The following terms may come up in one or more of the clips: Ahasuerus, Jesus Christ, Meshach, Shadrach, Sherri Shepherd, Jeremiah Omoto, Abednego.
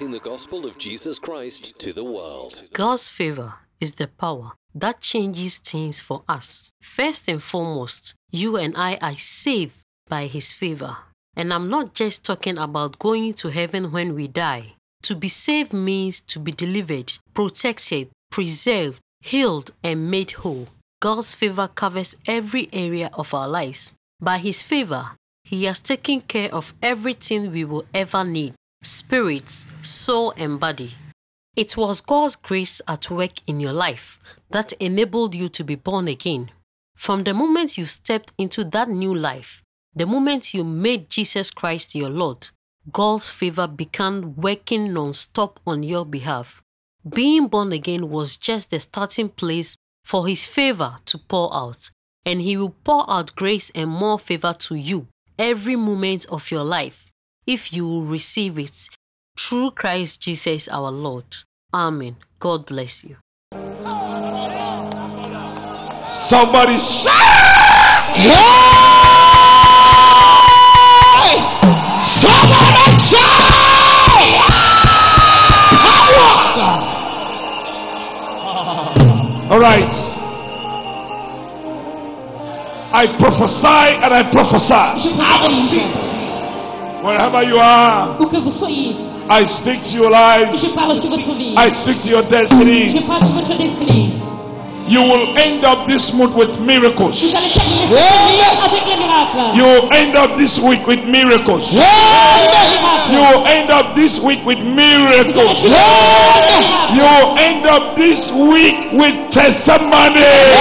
spreading the gospel of Jesus Christ to the world. God's favor is the power that changes things for us. First and foremost, you and I are saved by His favor. And I'm not just talking about going to heaven when we die. To be saved means to be delivered, protected, preserved, healed, and made whole. God's favor covers every area of our lives. By His favor, He has taken care of everything we will ever need, spirit, soul, and body. It was God's grace at work in your life that enabled you to be born again. From the moment you stepped into that new life, the moment you made Jesus Christ your Lord, God's favor began working non-stop on your behalf. Being born again was just the starting place for His favor to pour out, and He will pour out grace and more favor to you every moment of your life if you will receive it through Christ Jesus our Lord. Amen. God bless you. Somebody shout! Hey! Somebody shout! All right. I prophesy and I prophesy. Wherever you are, I speak to your life. I speak to your destiny. You will end up this month with miracles. You will end up this week with miracles. You will end up this week with miracles. You will end up this week with testimony.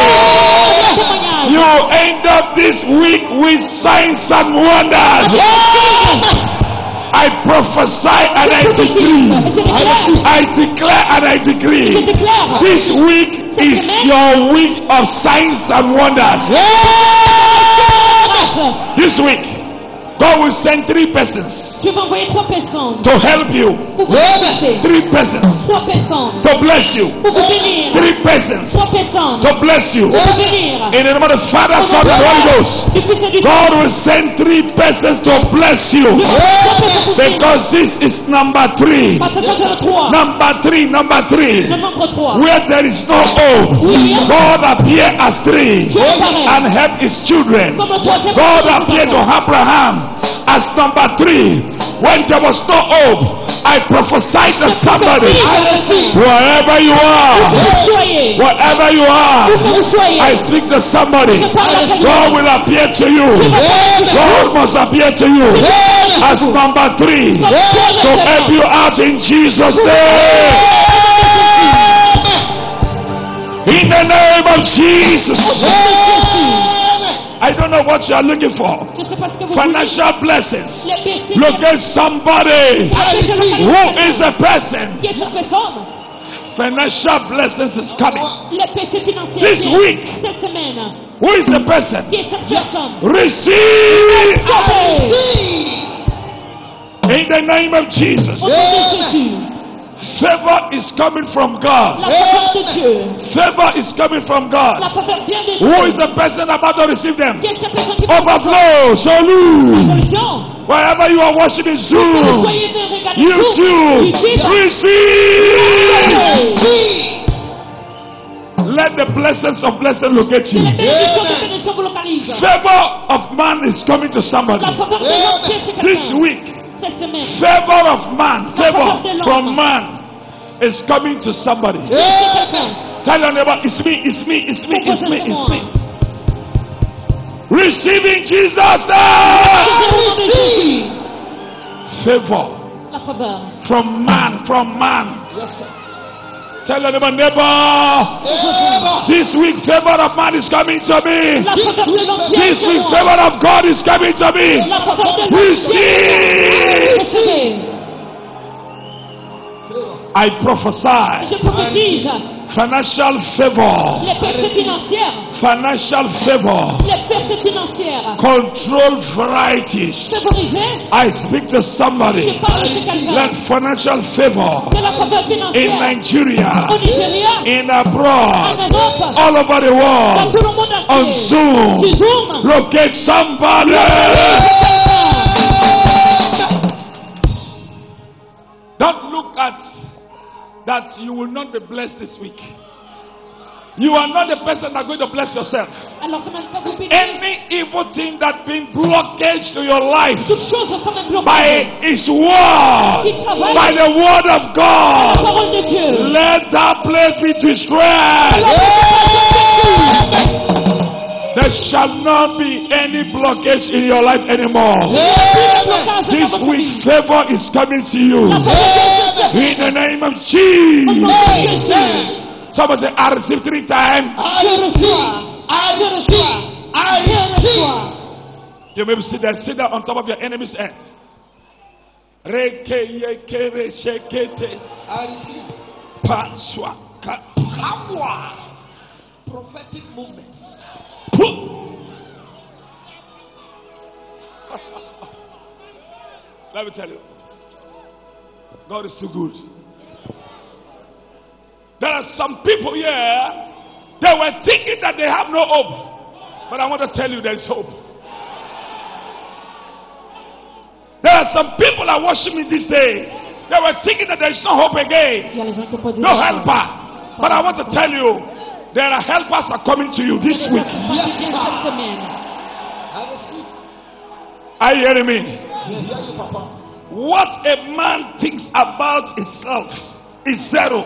You end up this week with signs and wonders. I prophesy and I decree. I declare and I decree. This week is your week of signs and wonders. This week, God will send 3 persons to help you. 3 persons to bless you. 3 persons to bless you. In the name of the Father, Son, and Holy Ghost, God will send 3 persons to bless you. Because this is number 3. Number 3. Where there is no hope, God appeared as 3 and helped His children. God appeared to Abraham as number 3, when there was no hope. I prophesied to somebody, wherever you are, I speak to somebody. God will appear to you. God must appear to you as number 3 to help you out in Jesus' name. In the name of Jesus. I don't know what you are looking for. Financial blessings. Look at somebody who is a person. Financial blessings is coming. This week, who is the person? Receive. In the name of Jesus. Yeah. Favor is coming from God. Favor is coming from God. Who is the person about to receive them? Overflow, Solu. Wherever you are watching this, Zoom, YouTube, receive. Let the blessings of blessing locate you. Favor of man is coming to somebody this week. Favor of man, favor from man is coming to somebody. Tell your neighbor, it's me. Receiving Jesus' name. Favor from man, Tell your neighbor, this week favor of man is coming to me. This week favor of God is coming to me. Receive. I prophesy financial favor. Financial favor. Controlled varieties. I speak to somebody. Let financial favor in Nigeria, in abroad, all over the world, on Zoom, locate somebody. Don't look at that you will not be blessed this week. You are not the person that is going to bless yourself. Any evil thing that been blockage to your life by His word, by the word of God, let that place be destroyed. There shall not be any blockage in your life anymore. This week, favor is coming to you. In the name of Jesus. Somebody say, I receive three times. I receive. You may be sitting there, sit down on top of your enemy's head. Prophetic movements. Let me tell you, God is too good. There are some people here, they were thinking that they have no hope. But I want to tell you there is hope. There are some people that worship me this day. They were thinking that there is no hope again. No helper. But I want to tell you, there are helpers are coming to you this week. Yes, sir. Are you hearing me? What a man thinks about himself is zero.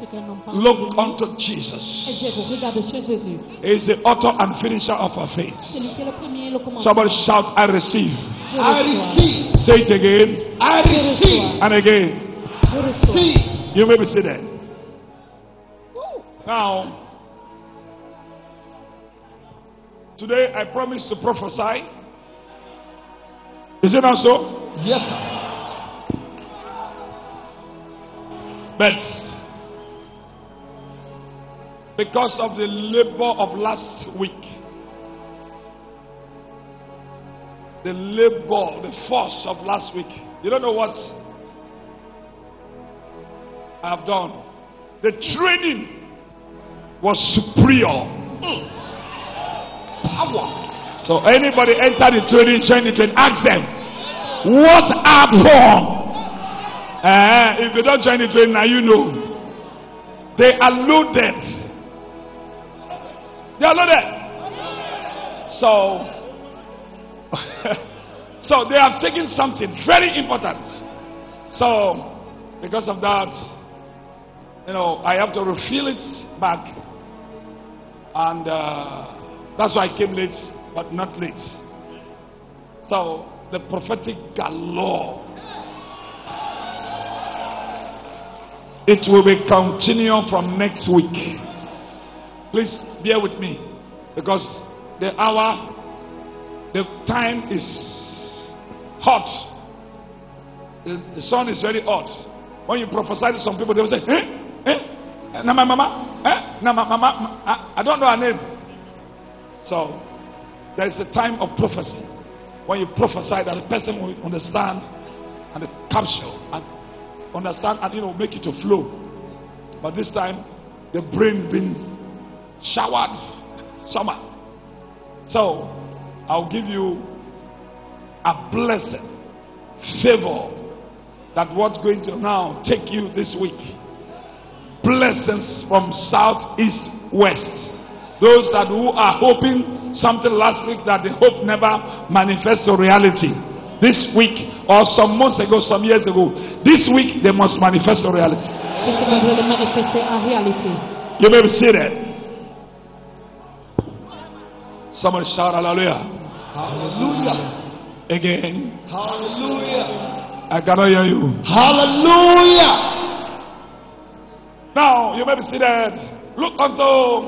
Look unto Jesus. He is the author and finisher of our faith. Somebody shout, I receive. I receive. Say it again. I receive. And again. I receive. You may be seated. Now, today I promise to prophesy. Is it not so? Yes, sir. But because of the labor of last week, the force of last week, you don't know what I have done. The training was superior. Power. So anybody enter the training, ask them, what I've done. If you don't join the training, now you know. They are loaded. They are loaded. So they have taken something very important. So because of that, you know, I have to refill it back. And that's why I came late, but not late. So the prophetic galore, it will be continuing from next week. Please bear with me, because the time is hot. The sun is very hot. When you prophesy to some people, they will say, eh? Eh? Nama mama? Eh? Nama mama? I don't know her name. So, there is a time of prophecy. When you prophesy, that the person will understand, and the capsule, and understand, and you know, make it to flow. But this time, the brain being showered summer. So I'll give you a blessing, favor, that what's going to now take you this week. Blessings from south, east, west. Those that who are hoping something last week that the hope never manifests to reality, this week, or some months ago, some years ago, this week they must manifest to reality. You may see that. Someone shout hallelujah. Hallelujah. Again. Hallelujah. I cannot hear you. Hallelujah. Now you may be seated. Look unto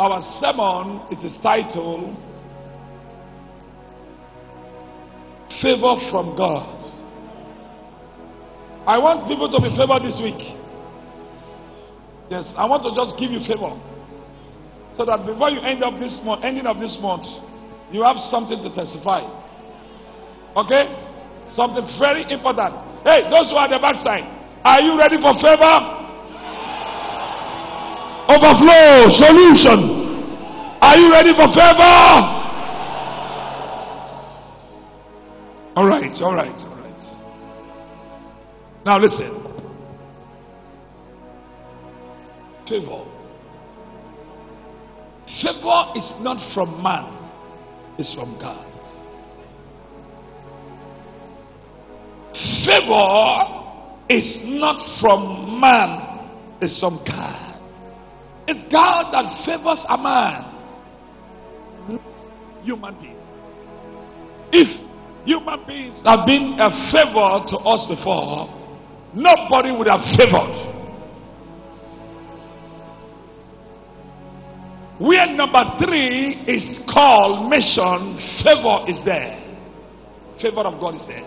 our sermon. It is titled Favor from God. I want people to be favored this week. Yes, I want to just give you favor, so that before you ending of this month, you have something to testify. Okay? Something very important. Hey, those who are at the backside, are you ready for favor? Overflow, solution. Are you ready for favor? All right. Now listen. Favor. Favor is not from man. It's from God. Favor is not from man. It's from God. It's God that favors a man, not human being. If human beings have been a favor to us before, nobody would have favored. Where number 3 is called mission, favor is there. Favor of God is there.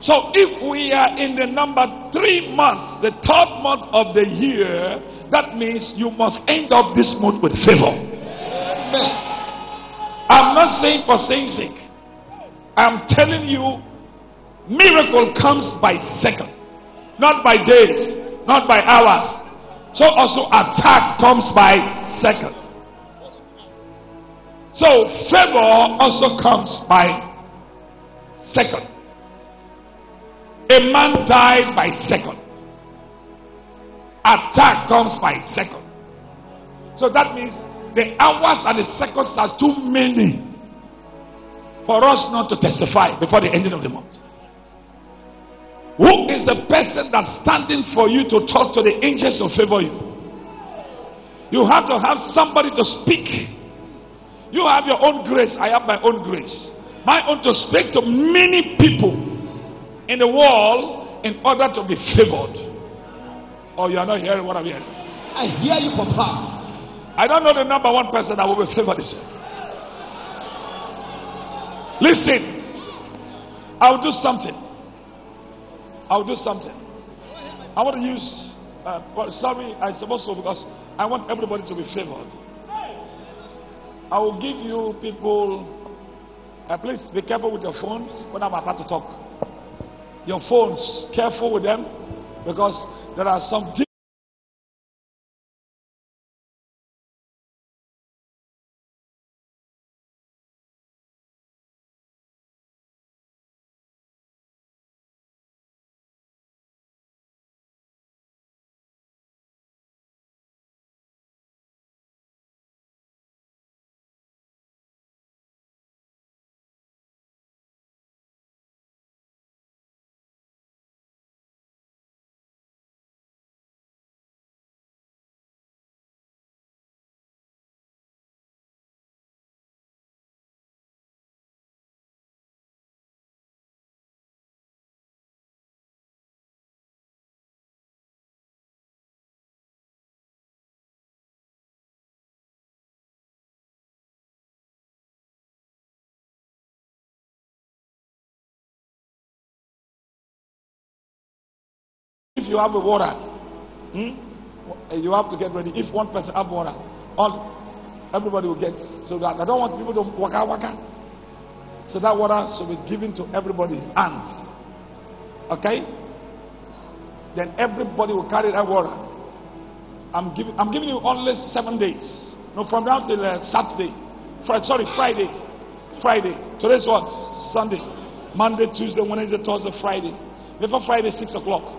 So if we are in the number 3 month, the 3rd month of the year, that means you must end up this month with favor. Amen. I'm not saying for saying sake. I'm telling you, miracle comes by second, not by days, not by hours. So also attack comes by second. So favor also comes by second. A man died by second. Attack comes by second. So that means the hours and the seconds are too many for us not to testify before the ending of the month. Who is the person that's standing for you to talk to the angels to favor you? You have to have somebody to speak. You have your own grace. I have my own grace. My own to speak to many people in the world in order to be favored. Oh, you are not hearing what I'm hearing. I hear you, Papa. I don't know the number 1 person that will be favored this year. Listen, I'll do something. I want to use sorry, I suppose so, because I want everybody to be favored. I will give you people, please be careful with your phones when I'm about to talk. Your phones, careful with them, because there are some you have a water, you have to get ready. If one person have water, everybody will get, so that I don't want people to waka. So that water should be given to everybody's hands. Okay? Then everybody will carry that water. I'm giving you only 7 days. No, from now till Saturday. Friday. Today's what? Sunday. Monday, Tuesday, Wednesday, Thursday, Friday. Before Friday, 6 o'clock.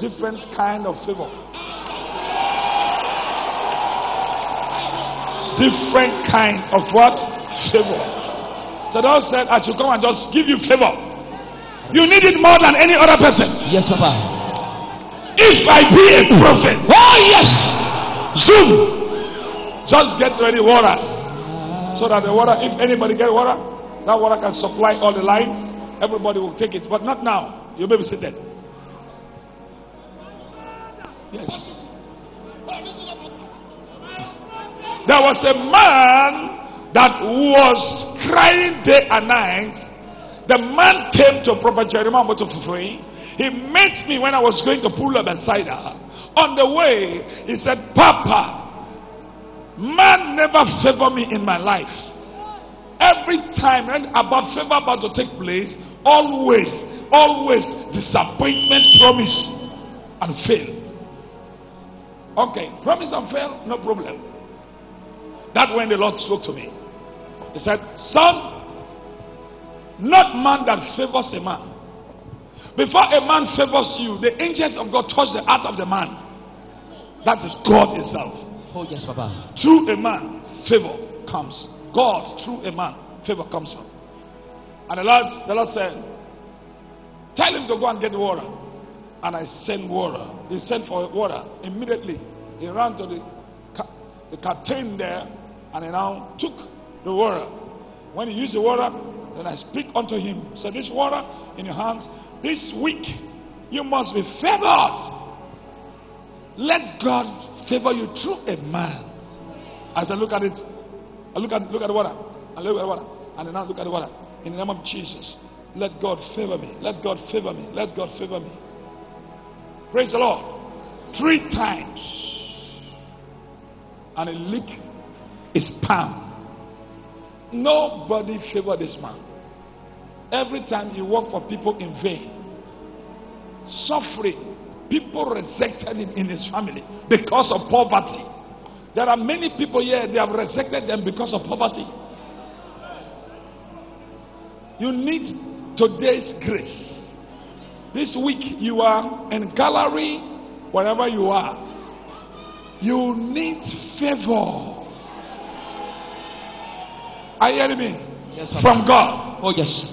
Different kind of favor. Different kind of what? Favor. So God said, I should come and just give you favor. You need it more than any other person. Yes, Papa. If I be a prophet. Oh, yes. Zoom. Just get ready water. So that the water, if anybody get water, that water can supply all the line. Everybody will take it. But not now. You may be seated. Yes. There was a man that was crying day and night. The man came to Prophet Jeremiah Omoto. He met me when I was going to pull up beside her. On the way, he said, Papa, man never favored me in my life. Every time when about favor about to take place, always disappointment, promise, and fail. Okay, promise and fail, no problem. That when the Lord spoke to me, he said, Son, Not man that favors a man. Before a man favors you, the angels of God touch the heart of the man. That is God Himself. Oh yes, Papa. Through a man, favor comes. God, through a man, favor comes from. And the Lord said, tell him to go and get water. And I sent water. He sent for water. Immediately, he ran to the curtain there, and he now took the water. When he used the water, then I speak unto him. So this water in your hands, this week, you must be favored. Let God favor you through a man. As I look at it, I look at the water, and look at the water, and then I look at the water. In the name of Jesus, let God favor me. Let God favor me. Let God favor me. Praise the Lord. 3 times. And he licked his palm. Nobody favored this man. Every time he worked for people in vain, suffering, people rejected him in his family because of poverty. There are many people here, they have rejected them because of poverty. You need today's grace. This week you are in gallery, wherever you are. You need favor. Are you hearing me? Yes, sir. From God. Oh yes.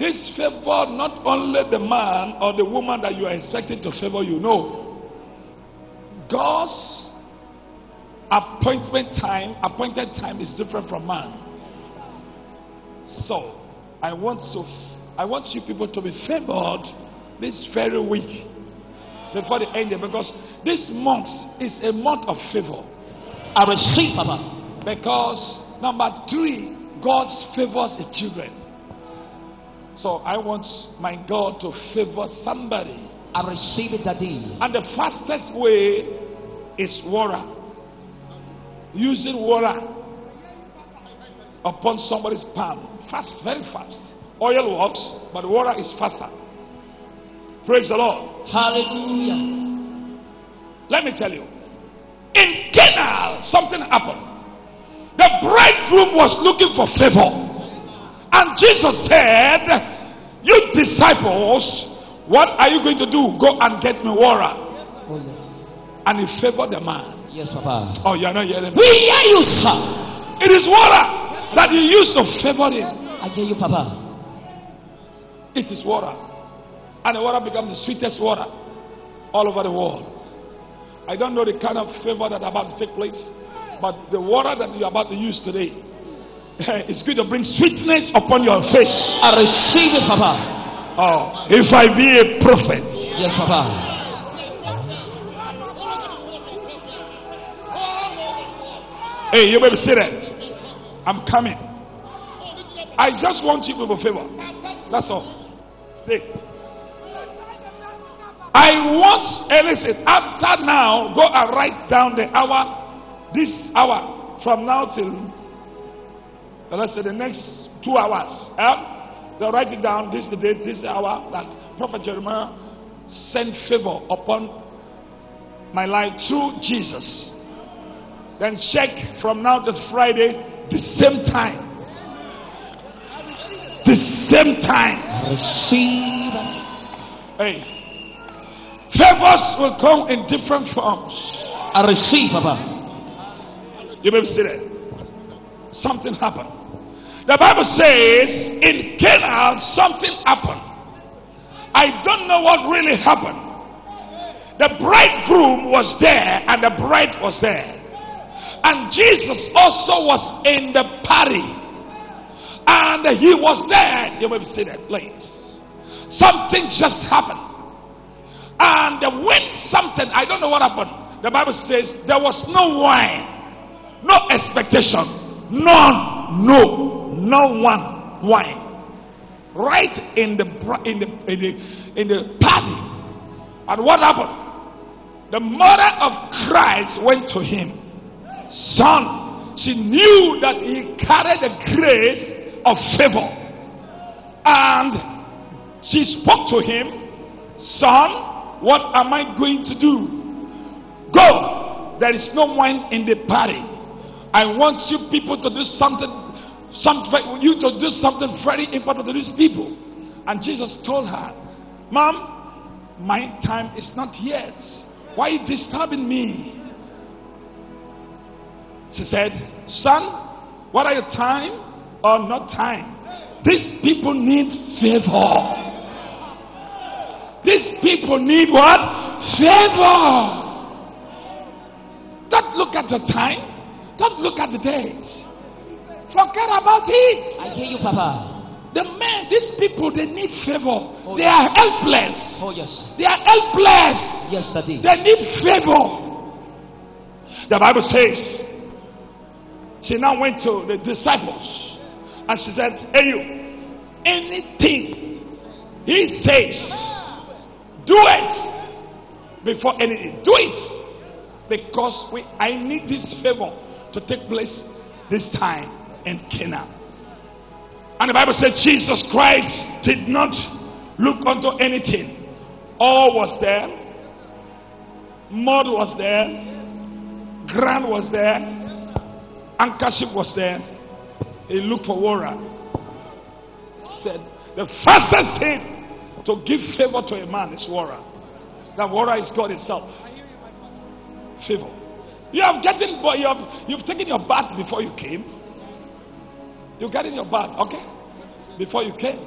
This favor not only the man or the woman that you are expected to favor you. No. God's appointed time is different from man. So I want you people to be favored this very week before the end, because this month is a month of favor. I receive, Papa. Because number 3, God's favors His children. So I want my God to favor somebody. I receive it today. And the fastest way is water. Using water upon somebody's palm. Fast, very fast. Oil works, but water is faster. Praise the Lord. Hallelujah. Let me tell you, in Cana, something happened. The bridegroom was looking for favor, and Jesus said, you disciples, what are you going to do? Go and get me water. Oh yes. And he favored the man. Yes, Papa. Oh, you are not hearing me. We hear you, sir. It is water that you used to favor him. I hear you, Papa. It is water. And the water becomes the sweetest water all over the world. I don't know the kind of favor that about to take place, but the water that you are about to use today, it's going to bring sweetness upon your face. I receive it, Papa. Oh, if I be a prophet. Yes, Papa. Hey, you may be seated. I'm coming. I just want you people a favor. That's all. Take. I want, and listen, after now, go and write down the hour, this hour, from now till, let's say, the next 2 hours. They'll write it down, this day, this hour, that Prophet Jeremiah sent favor upon my life through Jesus. Then check from now to Friday, the same time. The same time. Receive. Hey. Favors will come in different forms. I receive, Papa. You may be seated. Something happened. The Bible says in Cana something happened. I don't know what really happened. The bridegroom was there and the bride was there. And Jesus also was in the party. And he was there. You may be seated, please. Something just happened. And when something, I don't know what happened. The Bible says there was no wine. No expectation. None. No one wine. Right in the party. And what happened? The mother of Christ went to him. Son, she knew that he carried the grace of favor, and she spoke to him, son, what am I going to do? Go, there is no wine in the party. I want you people to do something you to do something very important to these people. And Jesus told her, Mom, my time is not yet. Why are you disturbing me? She said, Son, what are your time or not time? These people need favor. These people need what? Favor. Don't look at the time. Don't look at the days. Forget about it. I hear you, Papa. The men, these people, they need favor. Oh, they are helpless. Oh, yes. They are helpless. Yes, sir. They need favor. The Bible says, she now went to the disciples and she said, Hey, you, anything he says, do it before anything. Do it. Because I need this favor to take place this time in Cana. And the Bible said Jesus Christ did not look unto anything. All was there. Mud was there. Ground was there. Handkerchief was there. He looked for water. He said, the fastest thing to give favor to a man is water. That water is God itself. Favor. You've taken your bath before you came. You got in your bath, okay? Before you came.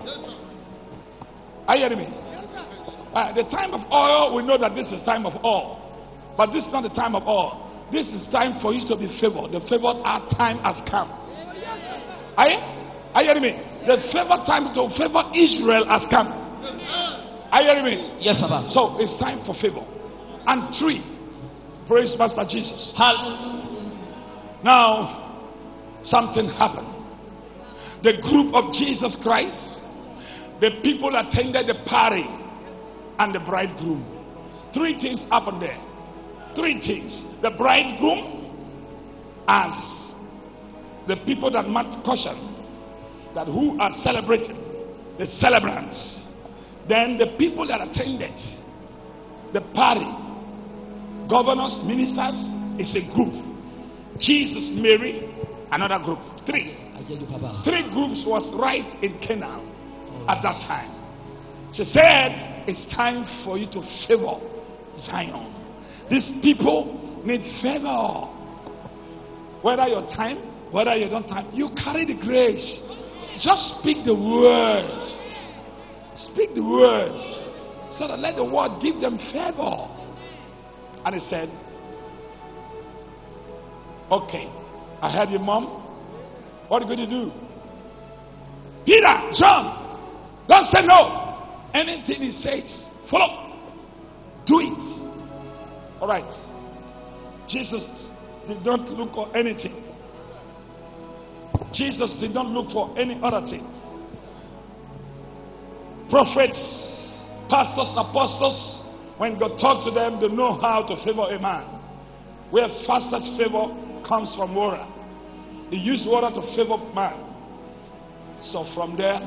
Are you hearing me? The time of oil, we know that this is time of oil. But this is not the time of oil. This is time for you to be favored. The favored time has come. Are you hearing me? The favored time to favor Israel has come. Are you hearing me? Yes, sir. So it's time for favor. And three. Praise Master Jesus. Hallelujah. Now, something happened. The group of Jesus Christ, the people attended the party and the bridegroom. Three things happened there. Three things. The bridegroom asked the people that marked caution that who are celebrating, the celebrants. Then the people that attended the party. Governors, ministers, it's a group. Jesus, Mary, another group. Three. Three groups was right in Cana at that time. She said, it's time for you to favor Zion. These people need favor. Whether your time, whether you don't time, you carry the grace. Just speak the word. Speak the word. So that let the word give them favor. And he said, okay, I heard you, Mom. What are you going to do? Peter, John, don't say no. Anything he says, follow. Do it. All right. Jesus did not look for anything. Jesus did not look for any other thing. Prophets, pastors, apostles, when God talks to them, they know how to favor a man. Where fastest favor comes from water. He used water to favor man. So from there,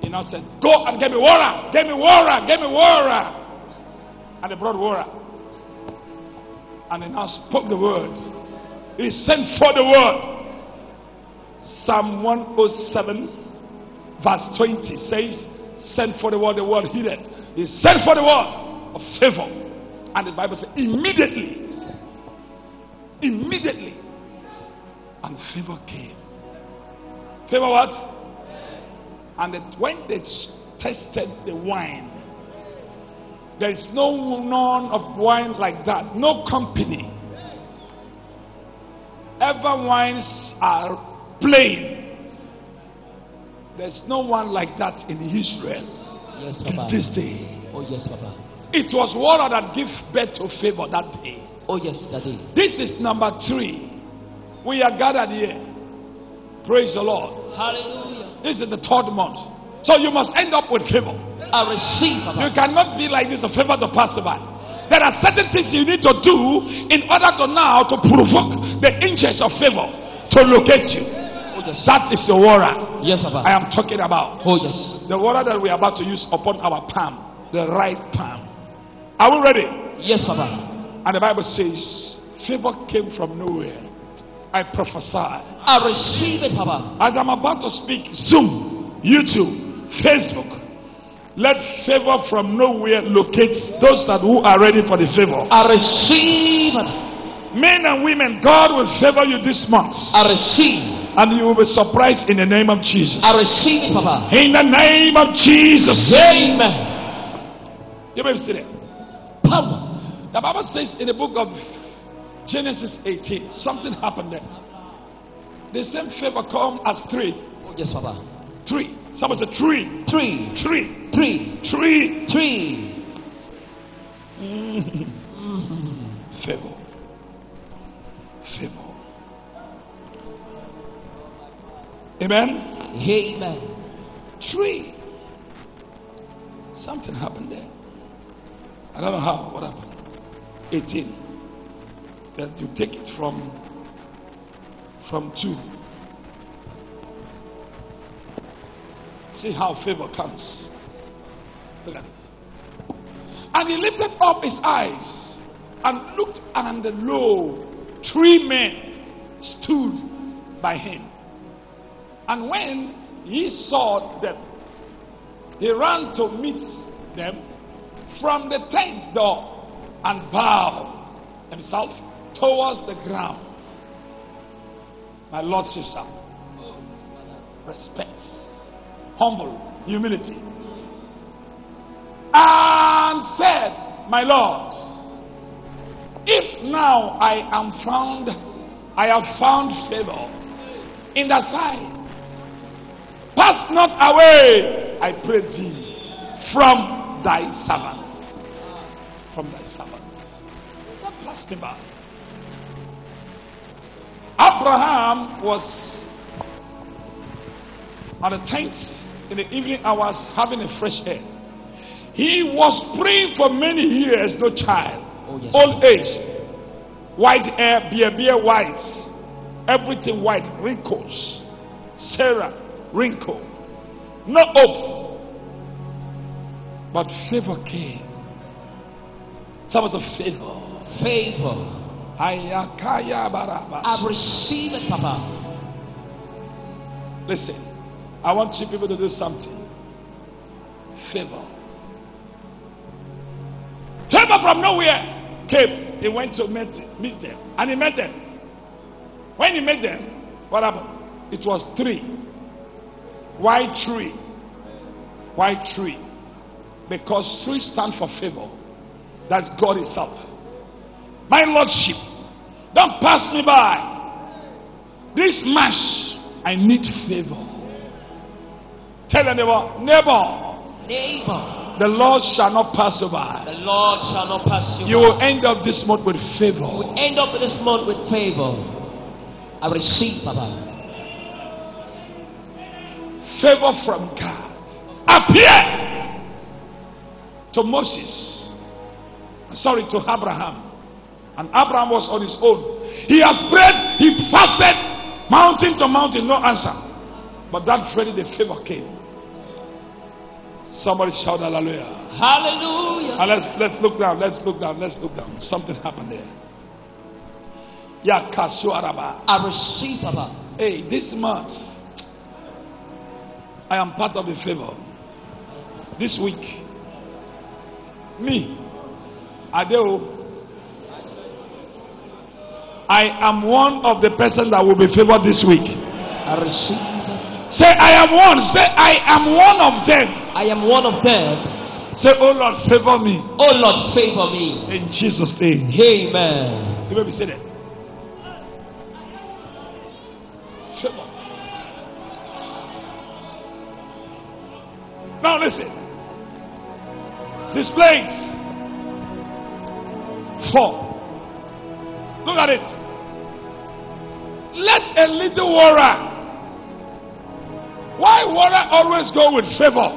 he now said, go and get me water, get me water, get me water. And they brought water. And he now spoke the word. He sent for the word. Psalm 107 verse 20 says, sent for the word, the word healed. He sent for the word of favor. And the Bible says, immediately, and favor came. Favor what? And that when they tested the wine, there is no none of wine like that. No company. Ever wines are plain. There's no one like that in Israel. Yes, Papa. This day. Oh, yes, Papa. It was water that gave birth to favor that day. Oh, yes, that day. This is number three. We are gathered here. Praise the Lord. Hallelujah. This is the third month. So you must end up with favor. I receive, Papa. You cannot be like this, a favor to pass by. There are certain things you need to do in order to now to provoke the inches of favor to locate you. Oh, yes. That is the water. Yes, Abba. I am talking about. Oh, yes. The water that we are about to use upon our palm, the right palm. Are we ready? Yes, Abba. And the Bible says, favor came from nowhere. I prophesy. I receive it, Abba. As I'm about to speak, Zoom, YouTube, Facebook. Let favor from nowhere locate those that who are ready for the favor. I receive it. Men and women, God will favor you this month. I receive. And you will be surprised in the name of Jesus. I receive it, Papa. In the name of Jesus. Amen. You may be seated. Power. The Bible says in the book of Genesis 18, something happened there. The same favor come as three. Oh, yes, Papa. Three. Someone said three. Three. Three. Three. Three. Three. Favor. Favor. Amen. Amen. Three. Something happened there. I don't know how. What happened? 18. That you take it from two. See how favor comes. Look at it. And he lifted up his eyes and looked, and lo, three men stood by him. And when he saw them, he ran to meet them from the tent door and bowed himself towards the ground. My Lord says something. Respects. Humble. Humility. And said, my Lord, if now I have found favor in thy sight, pass not away, I pray thee, from thy servants. From thy servants. What passed him by? Abraham was on the tents in the evening hours having a fresh air. He was praying for many years, no child. Oh, yes. Old age. White hair, beer white. Everything white. Wrinkles. Sarah. Wrinkle, no hope, but favor came. Some of the favor. I receive it, Papa. Listen, I want you people to do something. Favor. Favor from nowhere came. He went to meet them, and he met them. When he met them, what happened? It was three. Why three? Why three? Because three stand for favor. That's God Himself. My Lordship, don't pass me by. This mass, I need favor. Tell the neighbor. The Lord shall not pass you by. The Lord shall not pass you by. You will end up this month with favor. You will end up this month with favor. I receive, Baba. Favor from God appeared to Moses. Sorry, to Abraham. And Abraham was on his own. He has prayed, he fasted, mountain to mountain, no answer. But that Friday, the favor came. Somebody shout hallelujah. Hallelujah. And let's look down, let's look down, let's look down. Something happened there. Yakasu Araba. I receive, Baba. Hey, this month, I am part of the favor. This week, me, Adeo, I am one of the person that will be favored this week. I receive. Say, I am one. Say, I am one of them. I am one of them. Say, oh Lord, favor me. Oh Lord, favor me. In Jesus' name. Amen. You may be seated. Favor. Now listen. This place. Four. Look at it. Let a little water. Why water always go with favor?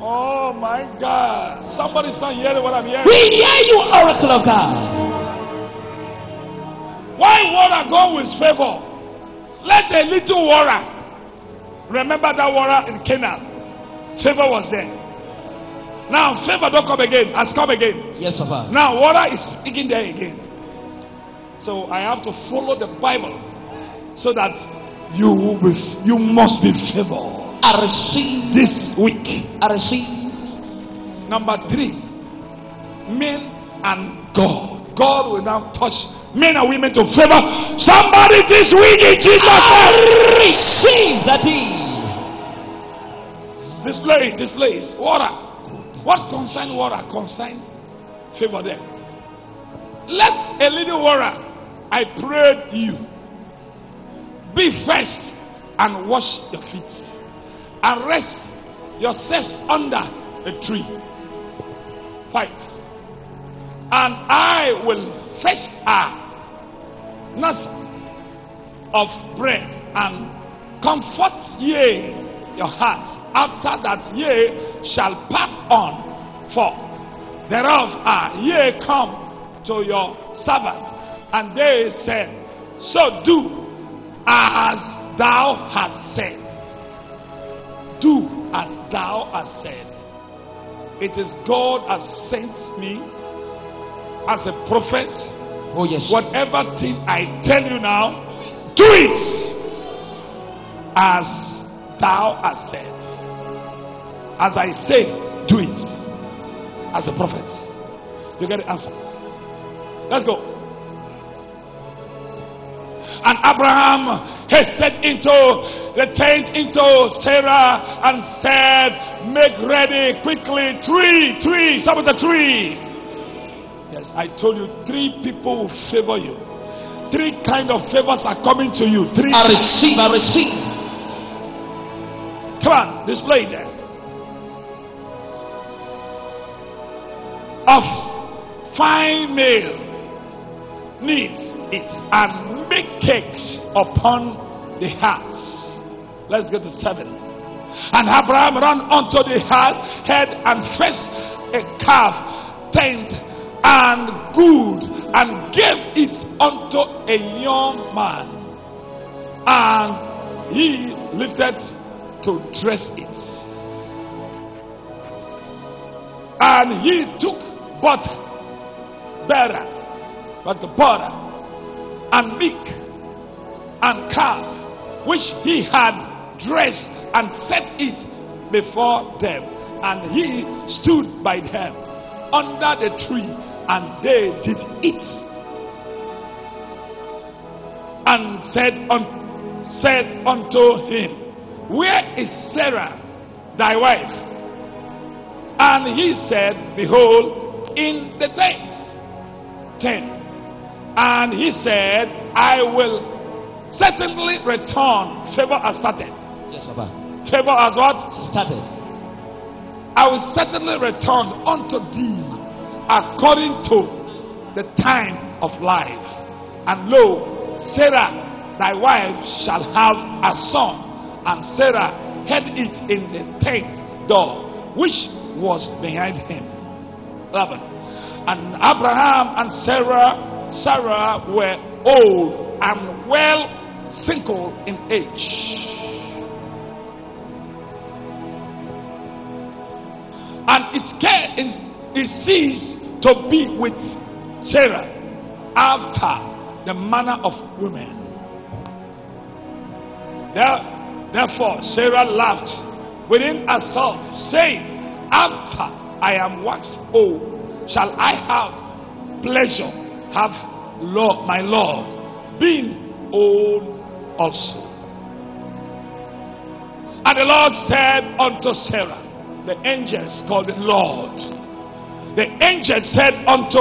Oh my God. Somebody's not hearing what I'm hearing. We hear you, Oracle of God. Why water go with favor? Let a little water. Remember that water in Canaan? Favor was there. Now favor don't come again. Has come again. Yes, Papa. Now water is speaking there again. So I have to follow the Bible so that you must be favored. I receive this week. I receive. Number 3, men and God. God will now touch men and women to favor somebody this week in Jesus' name. Receive that in. Display it. Water. What concern water? Concern favor them. Let a little water, I prayed you, be first and wash your feet and rest yourselves under a tree. 5. And I will fetch a nest of bread and comfort ye your hearts. After that ye shall pass on, for thereof are ye come to your servant. And they said, so do as thou hast said. Do as thou hast said. It is God has sent me as a prophet. Oh yes. Whatever thing I tell you now, do it as thou hast said. As I say, do it as a prophet. You get the answer. Let's go. And Abraham hastened into the tent into Sarah and said, make ready quickly. Three. Some of the 3. Yes, I told you 3 people will favor you. 3 kind of favors are coming to you. 3. I receive. Come on, display them. Of fine meal. Needs it and make cakes upon the hearts. Let's go to 7. And Abraham ran unto the head and fetched a calf, tanned and good, and gave it unto a young man, and he lifted to dress it. And he took but the butter and milk and calf which he had dressed, and set it before them, and he stood by them under the tree, and they did eat. And said unto him, where is Sarah thy wife? And he said, behold, in the tent. And he said, I will certainly return. Favor has started. Yes, Papa. Favor has what? Started. I will certainly return unto thee according to the time of life. And lo, Sarah thy wife shall have a son. And Sarah had it in the tent door which was behind him. 11. And Abraham and Sarah were old and well single in age. And it ceased to be with Sarah after the manner of women. Therefore Sarah laughed within herself, saying, after I am waxed old, shall I have pleasure? Have Lord, my Lord, been old also. And the Lord said unto Sarah, the angels called the Lord. The angels said unto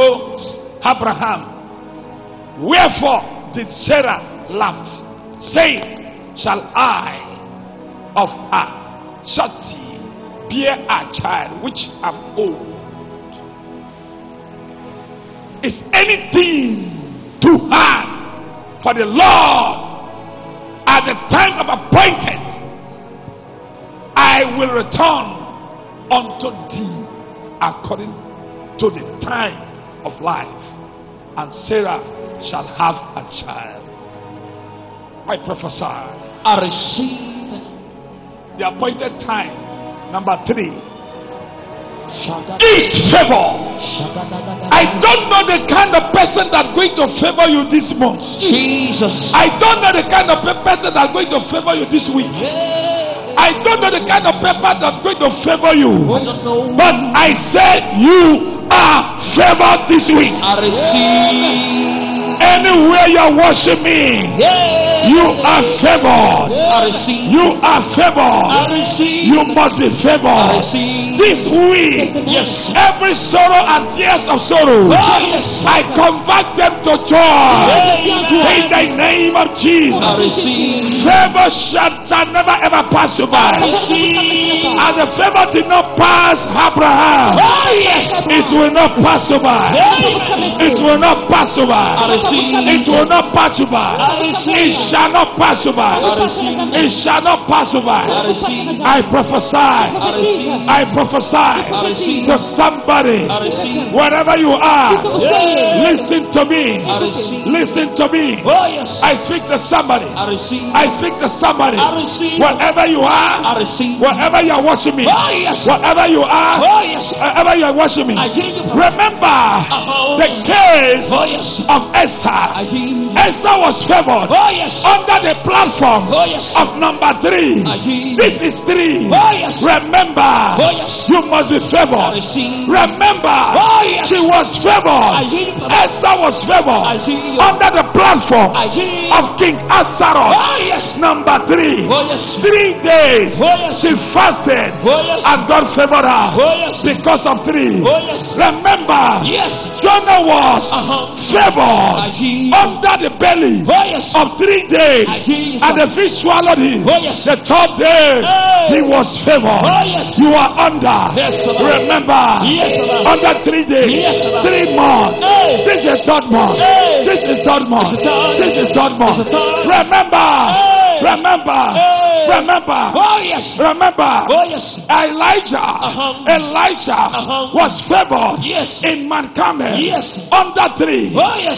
Abraham, wherefore did Sarah laugh, saying, shall I of her certain bear a child which am old? Is anything too hard for the Lord? At the time of appointment, I will return unto thee according to the time of life, and Sarah shall have a child. I prophesy. I receive the appointed time. Number 3 is favor. I don't know the kind of person that's going to favor you this month. Jesus. I don't know the kind of person that's going to favor you this week. I don't know the kind of paper that's going to favor you. But I said you are favored this week. I receive. Anywhere you're watching me, you are favored. You are favored. You must be favored. This week, every sorrow and tears of sorrow, I convert them to joy. In the name of Jesus. Favor shall never ever pass you by. And the favor did not pass Abraham. It will not pass you by. It will not pass you by. It will not pass you by. It shall not pass you by. It shall not pass you by. I prophesy. I prophesy to somebody. Wherever you are, listen to me. Listen to me. I speak to somebody. I speak to somebody. Wherever you are, wherever you are watching me, wherever you are, wherever you are watching me, remember the case of Esther. Esther was favored. Under the platform of number 3. This is 3. Remember, you must be favored. Remember, she was favored. Esther was favored. Under the platform of King Ahasuerus, number 3. 3 days she fasted and God favored her because of 3. Remember, Jonah was favored under the belly of 3 days, and the fish swallowed him. The 3rd day, he was favored. You are under. Remember, under 3 days, 3 months. This is 3rd month. This is 3rd month. This is 3rd month. Remember, remember, remember, remember. Elijah, Elisha was favored in Mount Carmel. Under 3,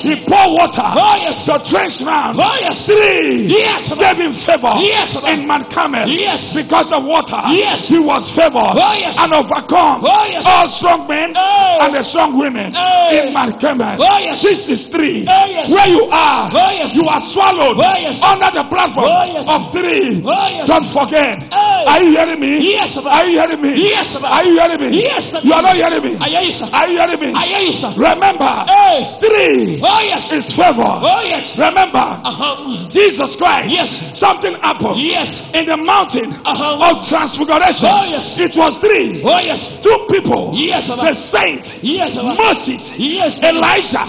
he poured water to trench man. 3 gave him favor in Mount Carmel because of water. He was favored and overcome all strong men and the strong women in Mount Carmel. This is 3. Where you are, you are swallowed under the platform of 3. Don't forget. Are you hearing me? Are you hearing me? Are you hearing me? You are not hearing me. Are you hearing me? Remember, 3 is favor. Remember, Jesus Christ, something happened in the mountain of transfiguration. It was 3. 2 people, the saint, Moses, Elijah,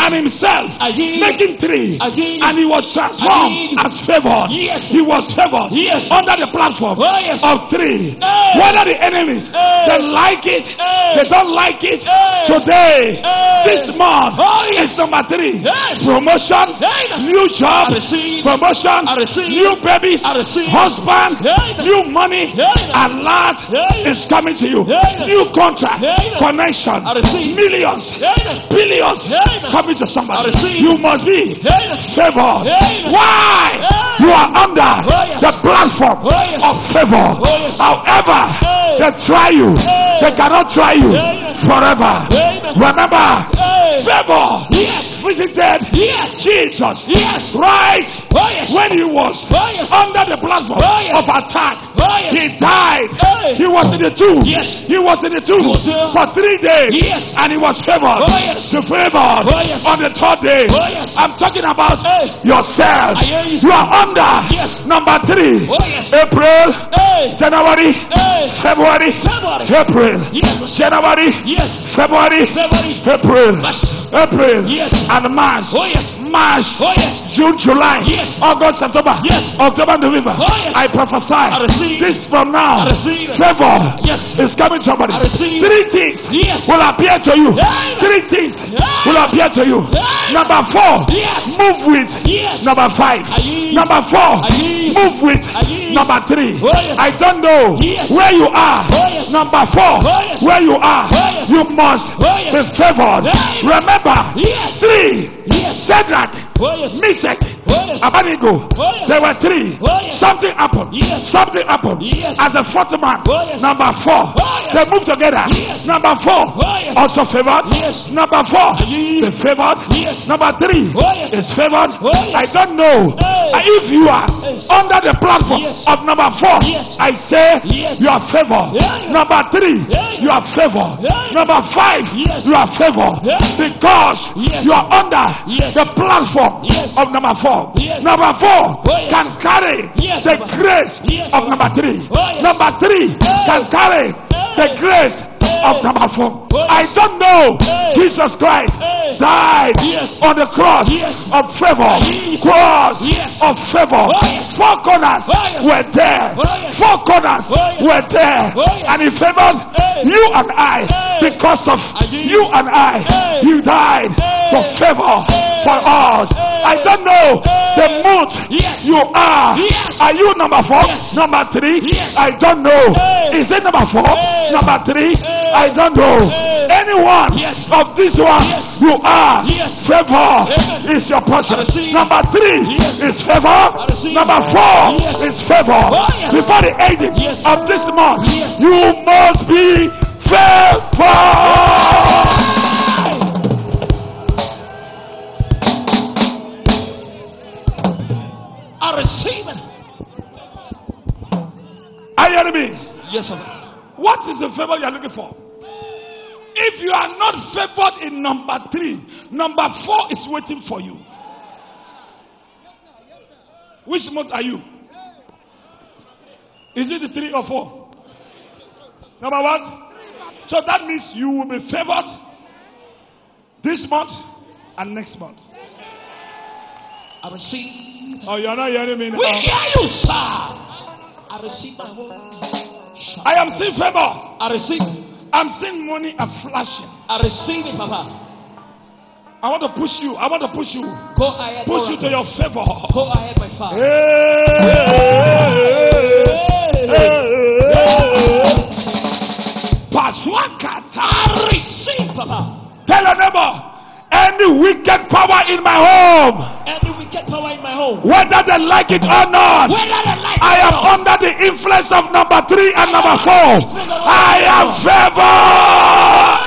and himself, making 3. And he was transformed as favored. He was favored under the platform of 3. Whether the enemies, they like it, they don't like it, today, this month, is number 3. Promotion, new job, promotion, new babies, husband, new money, a lot is coming to you. New contract, connection, millions, billions coming to somebody. You must be favored. Why? You are under the platform of favor. However, they try you, they cannot try you forever. Remember, favor visited Jesus right when he was under the platform of attack. He died. He was in the tomb. He was in the tomb for 3 days and he was favored. To favored on the 3rd day. I'm talking about yourself. You are under number 3. April, January, February, April, January, February, April, April, and March, March, June, July, August, September, October, November. I prophesy this from now. Favor is coming to somebody. 3 things will appear to you. 3 things will appear to you. Number 4, move with. Number 5, number 4, move with. Number 3, I don't know where you are. Number 4, where you are, you must be favored. Remember, 3, Shadrach, Meshach, Abanigo. There were three. Something happened. Something happened. As a fourth man, number four, they moved together. Number four, also favored. Number four, they favored. Number three, is favored. I don't know if you are under the platform of number four. I say you are favored. Number three, you are favored. Number five, you are favored because you are under the platform of number four. Number four can carry the grace of number three. Number three can carry the grace of number four. I don't know. Jesus Christ died on the cross of favor. Cross of favor. Four corners were there. Four corners were there. And he favored you and I. Because of you and I, he died for favor for us. I don't know the mood you are. Are you number four? Number three? I don't know. Is it number four? Number three? I don't know. Anyone of this one you are, favor is your portion. Number three is favor. Number four is favor. Before the end of this month, you must be favored. I receive it. Are you hearing me? Yes, sir. What is the favor you are looking for? If you are not favored in number three, number four is waiting for you. Which month are you? Is it the three or four? Number what? So that means you will be favored this month and next month. I receive. Oh, you're not hearing me now. We hear you, sir. I receive my word. I am seeing favor. I receive. I'm seeing money and flashing. I receive it, Papa. I want to push you. I want to push you. Go ahead. Push you to your favor. Go ahead, my Father. I receive, Papa. Tell your neighbor. Any wicked power in my home, any wicked power in my home, whether they like it or not, I am under the influence of number three and number four. I am favored.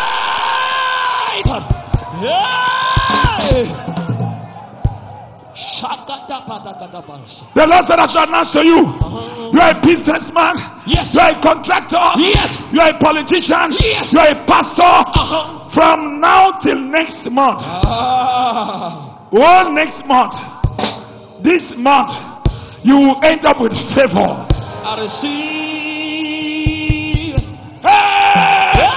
The Lord said I shall announce to you, you are a businessman, you are a contractor, you are a politician, you are a pastor. From now till next month, well, next month, this month, you will end up with favor. I receive. Hey!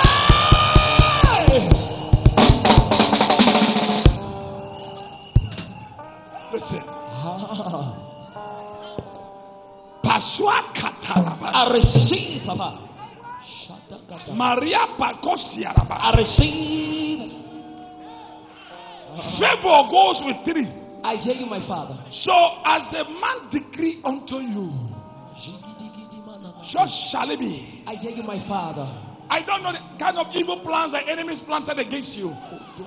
Listen. I receive, Papa. Maria Pacosia, I receive. Favor goes with three. I hear you, my Father. So as a man decree unto you, just shall it be. I hear you, my Father. I don't know the kind of evil plans that enemies planted against you,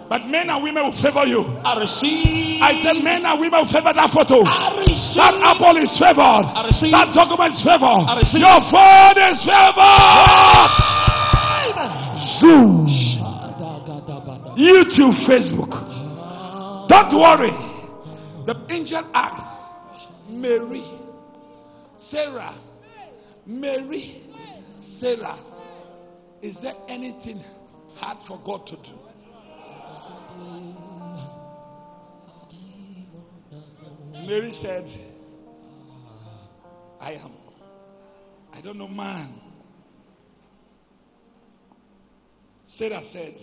but men and women will favor you. I receive. I said men and women will favor that photo. I receive. That apple is favored. I receive. That document is favored. I receive. Your phone is favored. Zoom. YouTube, Facebook. Don't worry. The angel asks Mary, Sarah, Mary, Sarah, is there anything hard for God to do? Mary said, I don't know, man. Sarah said,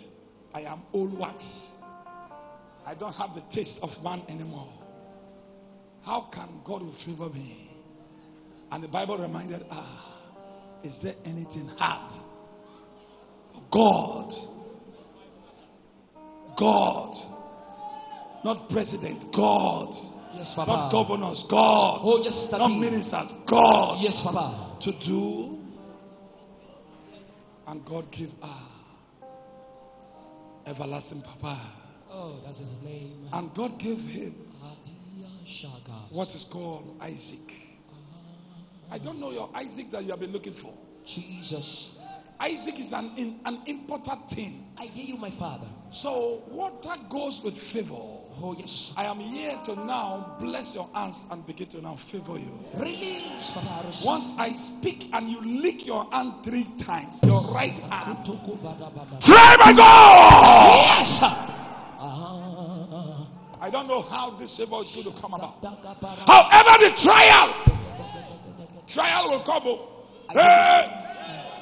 I am old wax. I don't have the taste of man anymore. How can God favor me? And the Bible reminded her, is there anything hard? God, not president, God, yes, Papa. Not governors, God, oh, yes, not ministers, God, yes, Papa. To do, and God give her everlasting Papa. Oh, that's his name. And God gave him what is called Isaac. I don't know your Isaac that you have been looking for. Jesus. Isaac is an important thing. I hear you, my father. So water goes with favor. Oh yes. I am here to now bless your hands and begin to now favor you. Release. Once I speak and you lick your hand 3 times, your right hand. Try my God. Yes. I don't know how this favor is going to come about. However, the trial will come. Hey.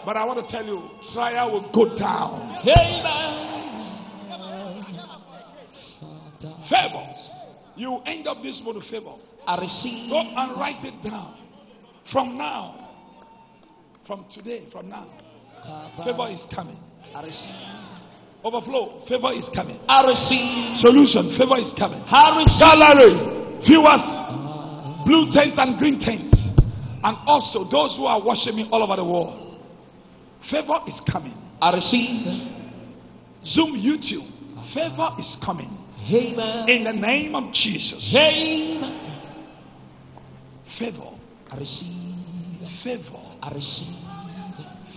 But I want to tell you, trial will go down. Amen. Favor. You end up this morning favor. I receive. Go and write it down. From now. From today, from now. Favor is coming. I receive. Overflow. Favor is coming. I receive. Solution. Favor is coming. I receive. Salary. Viewers. Blue tents and green tents. And also those who are watching me all over the world. Favor is coming. I receive. Zoom, YouTube. Favor is coming. Amen. In the name of Jesus. Amen. Favor. I receive. Favor. I receive.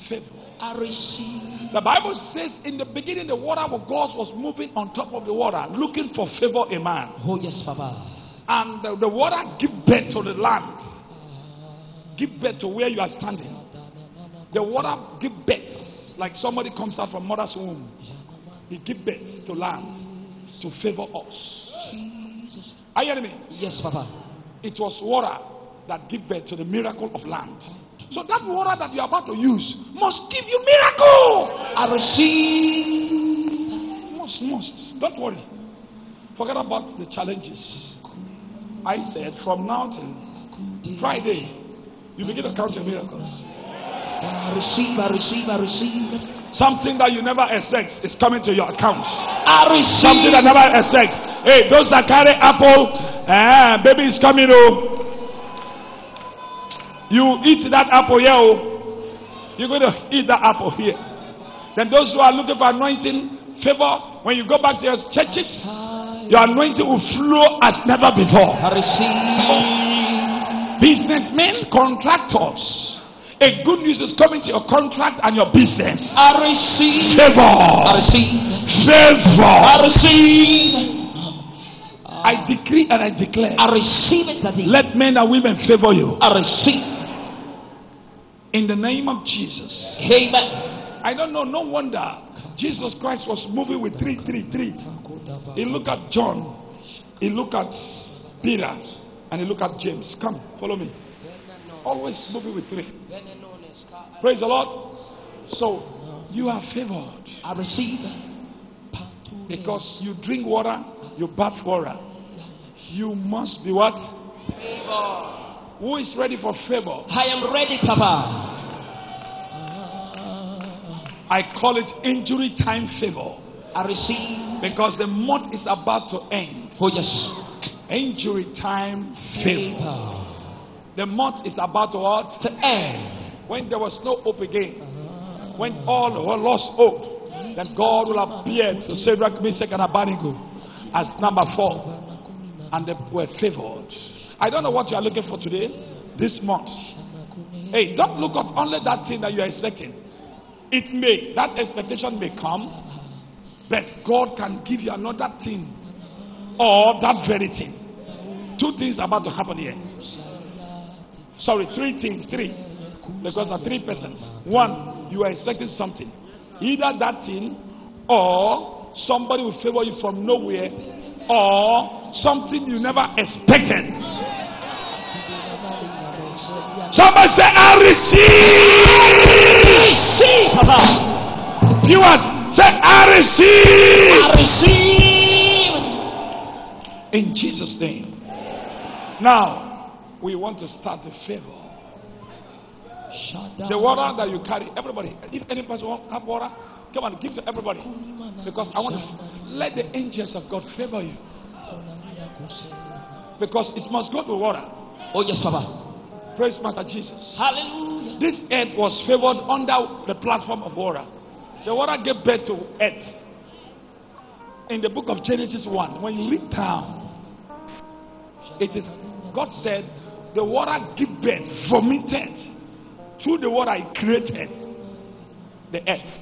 Favor. I receive. The Bible says in the beginning the water of God was moving on top of the water, looking for favor a man. Oh yes, Baba. And the water give birth to the land. Give birth to where you are standing. The water give birth, like somebody comes out from mother's womb. He give birth to land to favor us. Jesus. Are you hearing me? Yes, Papa. It was water that give birth to the miracle of land. So that water that you are about to use must give you miracle. I receive. Must. Don't worry. Forget about the challenges. I said from now till Friday, you begin to count your miracles. I receive, I receive, I receive. Something that you never expect is coming to your account. I receive. Something that never expects. Hey, those that carry apple, baby is coming. Oh, you eat that apple here. Oh, you're going to eat that apple here. Then those who are looking for anointing, favor, when you go back to your churches, your anointing will flow as never before. I receive. Businessmen, contractors. A good news is coming to your contract and your business. I receive favor. I receive favor. I receive. I decree and I declare. I receive it. Let men and women favor you. I receive. In the name of Jesus. Amen. I don't know. No wonder Jesus Christ was moving with 333. He looked at John. He looked at Peter, and he looked at James. Come, follow me. Always moving with 3. Praise the Lord. So you are favored. I receive. Because you drink water, you bath water. You must be what? Favor. Who is ready for favor? I am ready, Papa. I call it injury time favor. I receive. Because the month is about to end. Oh yes. Injury time favor. The month is about to end. When there was no hope again, when all were lost hope, then God will appear to Shadrach, Meshach, and Abednego as number 4, and they were favored. I don't know what you are looking for today, this month. Hey, don't look at only that thing that you are expecting. It may, that expectation may come, but God can give you another thing or that very thing. 2 things are about to happen here. Sorry, 3 things, 3. Because of 3 persons. 1, you are expecting something. Either that thing, or somebody will favor you from nowhere, or something you never expected. Somebody say, I receive. Viewers, say, I receive. I receive. In Jesus' name. Now, we want to start the favor. The water that you carry, everybody. If any person wants to have water, come and give to everybody. Because I want to let the angels of God favor you. Because it must go to water. Oh yes, Papa. Praise Master Jesus. Hallelujah. This earth was favored under the platform of water. The water gave birth to earth. In the book of Genesis 1, when you read down, It is God said, the water gibbet vomited through the water I created the earth.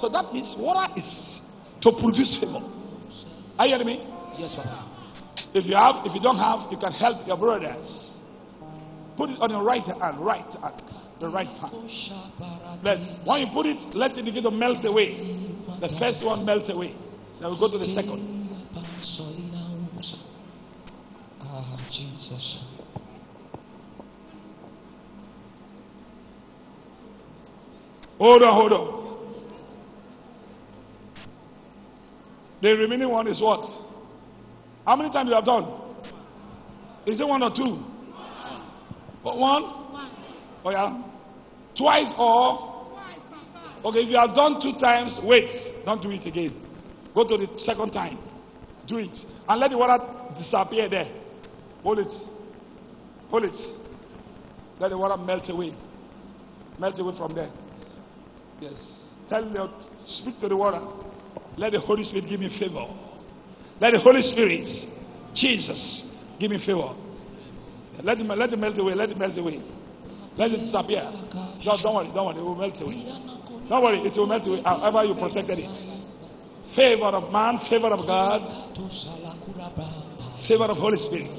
So that means water is to produce favor. Are you hearing me? Yes, Father. If you don't have, you can help your brothers. Put it on your right hand, the right hand. Let's, when you put it, let it begin to melt away. The first one melts away. Now we go to the second. Jesus. Hold on. The remaining one is what? How many times you have done? Is it one or two? What one? Oh yeah. Twice or? Okay, if you have done two times, wait. Don't do it again. Go to the second time. Do it. And let the water disappear there. Hold it. Let the water melt away. Melt away from there. Yes. Speak to the water. Let the Holy Spirit give me favor. Let the Holy Spirit, Jesus, give me favor. Let it melt away. Let it melt away. Let it disappear. Don't worry. It will melt away. Don't worry. It will melt away. However you protected it. Favor of man, favor of God, favor of Holy Spirit.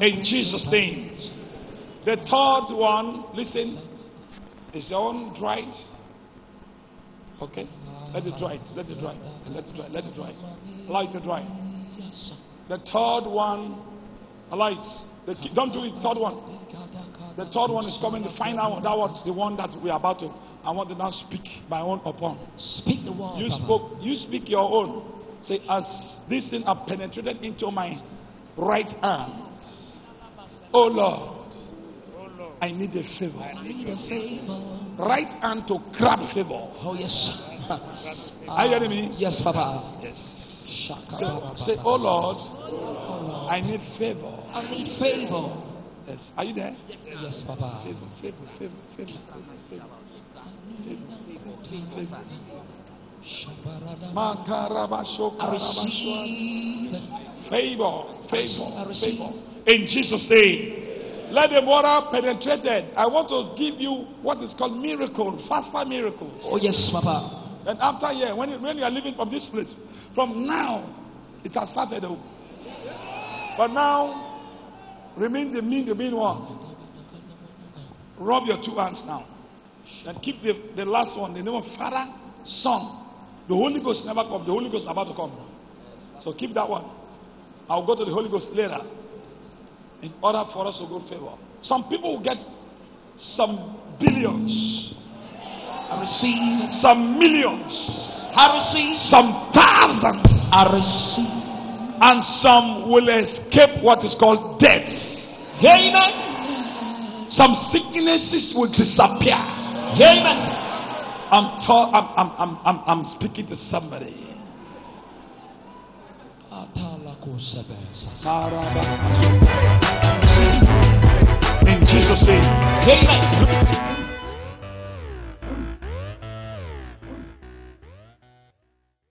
In Jesus' name. The third one, listen, is your own dried. Okay? Let it dry. Allow it to dry. The third one, allow it. Don't do it, third one. The third one is coming, the final one. That was the one that we are about to. I want to now speak my own upon. Speak the word. You speak your own. Say, as this sin have penetrated into my right hand. Oh Lord, I need a favor. Right hand to grab favor. Oh yes. Are you hearing me? Yes, Papa. Yes. Say, oh Lord, I need favor. I need favor. Yes. Are you there? Yes, Papa. Favor. Favor. In Jesus' name, let the water penetrate it. I want to give you what is called miracle, faster miracles. Oh yes, Papa. And after here, when you are leaving from this place, from now, it has started. But now. Remain the mean to be one. Rub your two hands now. And keep the last one, the name of Father, Son. The Holy Ghost never come. The Holy Ghost is about to come. So keep that one. I'll go to the Holy Ghost later. In order for us to go favor. Some people will get some billions. I receive. Some millions. I receive. Some thousands. I receive. And some will escape what is called death. Amen. Some sicknesses will disappear. Amen. I'm speaking to somebody. In Jesus' name. Amen.